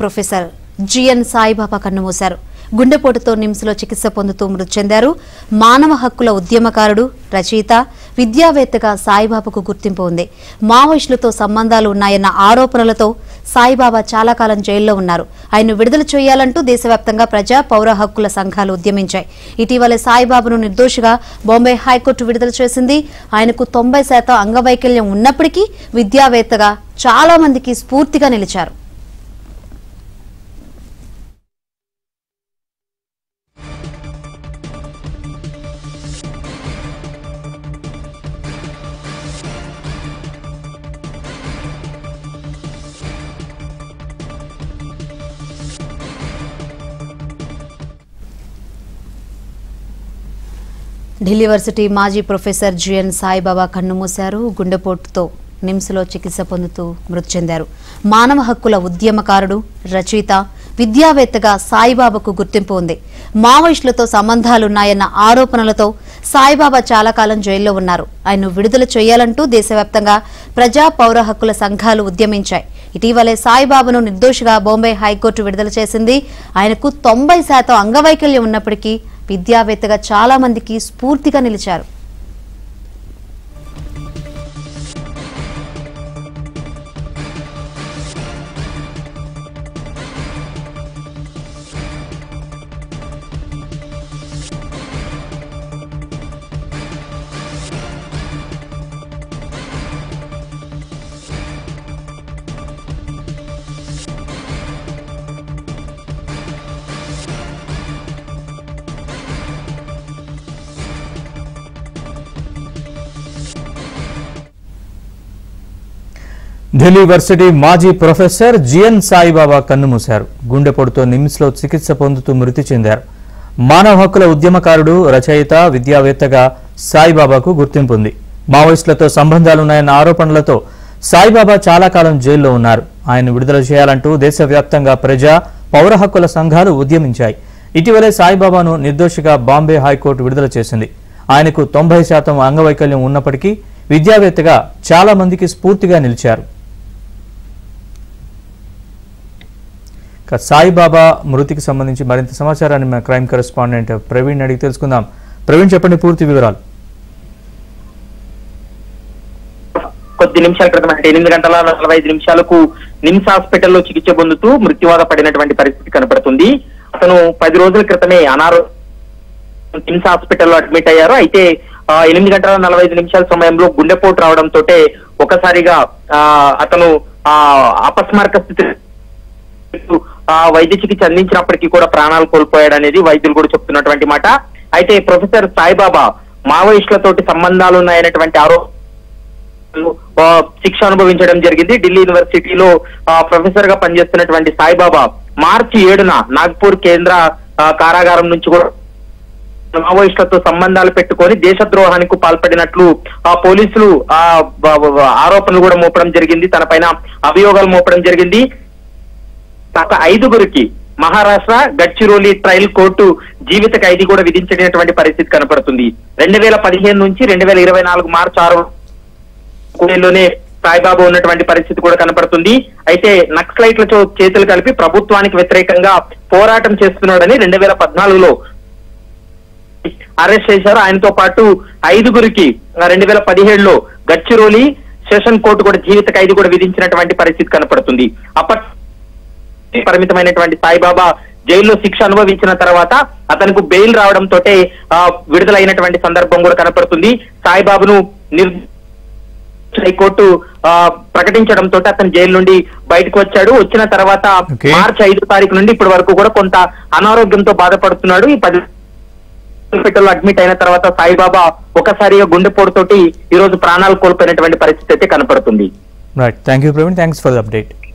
Professor GN Sai Baba कन्नुमूसाరు గుండెపోటుతో నిమ్స్లో చికిత్స పొందుతూ మృతి చెందారు। మానవ హక్కుల ఉద్యమకారుడు రచయిత విద్యావేత్తగా సాయిబాబాకు గుర్తింపు ఉంది। మావోయిస్టులతో సంబంధాలు ఉన్నాయన్న ఆరోపణలతో సాయిబాబా చాలా కాలం జైల్లో ఉన్నారు। ఆయనను విడుదల చేయాలంటూ దేశవ్యాప్తంగా ప్రజా పౌర హక్కుల సంఘాలు ఉద్యమించాయి। ఇటీవల సాయిబాబాను నిర్దోషిగా బాంబే హైకోర్టు విడుదల చేసింది। ఆయనకు 90% అంగవైకల్యం ఉన్నప్పటికీ విద్యావేత్తగా చాలా మందికి స్ఫూర్తిగా నిలిచారు। ఢిల్లీ వర్సిటీ మాజీ ప్రొఫెసర్ జీఎన్ సాయిబాబా కన్నుమూశారు। గుండెపోటుతో నిమ్స్లో చికిత్స పొందుతూ మృతి చెందారు। మానవ హక్కుల ఉద్యమకారుడు రచయిత విద్యావేత్తగా సాయిబాబాకు గుర్తింపు ఉంది। మావోయిస్టులతో సంబంధాలున్నాయన్న ఆరోపణలతో సాయిబాబా చాలా కాలం జైల్లో ఉన్నారు। ఆయన్ను విడుదల చేయాలంటూ దేశవ్యాప్తంగా ప్రజా పౌర హక్కుల సంఘాలు ఉద్యమించాయి। ఇటీవలే సాయిబాబాను నిర్దోషిగా బాంబే హైకోర్టు విడుదల చేసింది। ఆయనకు 90% అంగవైకల్యం ఉన్నప్పటికీ విద్యావేత్తగా చాలా మందికి స్ఫూర్తిగా నిలిచారు। ఢిల్లీ వర్సిటీ మాజీ ప్రొఫెసర్ జీఎన్ సాయిబాబా కన్నుమూశారు। గుండెపోటుతో నిమ్స్లో చికిత్స పొందుతూ మృతి చెందారు। మానవ హక్కుల ఉద్యమకారుడు రచయిత విద్యావేత్తగా సాయిబాబాకు గుర్తింపు ఉంది। మావోయిస్టులతో సంబంధాలున్నాయన్న ఆరోపణలతో సాయిబాబా చాలా కాలం జైల్లో ఉన్నారు। ఆయన విడుదల చేయాలంటూ దేశవ్యాప్తంగా ప్రజా పౌర హక్కుల సంఘాలు ఉద్యమించాయి। ఇటీవలే సాయిబాబాను నిర్దోషిగా బాంబే హైకోర్టు విడుదల చేసింది। ఆయనకు 90% అంగవైకల్యం ఉన్నప్పటికీ విద్యావేత్తగా చాలా మందికి స్ఫూర్తిగా నిలిచారు। సాయిబాబా మృతికి సంబంధించి మరింత సమాచారాన్ని మా క్రైమ్ కరెస్పాండెంట్ ప్రవీణ్ అడిగి తెలుసుకుందాం। ప్రవీణ్, చెప్పండి పూర్తి వివరాలు। కొద్ది నిమిషాల క్రితం 8:45 నిమ్స్ హాస్పిటల్లో చికిత్స పొందుతూ మృత్యువాత పడినటువంటి పరిస్థితి కనపడుతుంది। అతను 10 రోజుల క్రితమే అనారోగ్య నిమ్స్ హాస్పిటల్లో అడ్మిట్ అయ్యారు। అయితే 8:45 సమయంలో గుండెపోటు రావడంతో ఒకసారిగా అతను అపస్మారక స్థితి వైద్య చికిత్స అందించినప్పటికీ కూడా ప్రాణాలు కోల్పోయాడు అనేది వైద్యులు కూడా చెప్తున్నటువంటి మాట। అయితే ప్రొఫెసర్ సాయిబాబా మావోయిస్టులతోటి సంబంధాలు ఉన్నాయనేటువంటి ఆరోపణలు శిక్ష అనుభవించడం జరిగింది। ఢిల్లీ యూనివర్సిటీలో ప్రొఫెసర్ గా పనిచేస్తున్నటువంటి సాయిబాబా మార్చి 7న నాగ్పూర్ కేంద్ర కారాగారం నుంచి కూడా మావోయిస్టులతో సంబంధాలు పెట్టుకొని దేశద్రోహానికి పాల్పడినట్లు పోలీసులు ఆరోపణలు కూడా మోపడం జరిగింది। తనపైన అభియోగాలు మోపడం జరిగింది। గత 5గురికి మహారాష్ట్ర గడ్చిరోలి ట్రయల్ కోర్టు జీవిత ఖైదీ కూడా విధించినటువంటి పరిస్థితి కనపడుతుంది। 2015 నుంచి 2024 మార్చి 6లోనే సాయిబాబా ఉన్నటువంటి పరిస్థితి కూడా కనపడుతుంది। అయితే నక్సలైట్లతో చేతులు కలిపి ప్రభుత్వానికి వ్యతిరేకంగా పోరాటం చేస్తున్నాడని 2014లో అరెస్ట్ చేశారు। ఆయనతో పాటు 5గురికి 2017లో గడ్చిరోలి సెషన్ కోర్టు కూడా జీవిత ఖైదీ కూడా విధించినటువంటి పరిస్థితి కనపడుతుంది। అప్పటి పరిమితమైనటువంటి సాయిబాబా జైల్లో శిక్ష అనుభవించిన తర్వాత అతనికి బెయిల్ రావడంతో విడుదలైనటువంటి సందర్భం కూడా కనపడుతుంది। సాయిబాబాను హైకోర్టు ప్రకటించడంతో అతను జైలు నుండి బయటకు వచ్చాడు। వచ్చిన తర్వాత మార్చి 5 నుండి ఇప్పటి వరకు కూడా కొంత అనారోగ్యంతో బాధపడుతున్నాడు। ఈ 10 హాస్పిటల్లో అడ్మిట్ అయిన తర్వాత సాయిబాబా ఒకసారిగా గుండెపోటుతోటి ఈ రోజు ప్రాణాలు కోల్పోయినటువంటి పరిస్థితి అయితే కనపడుతుంది।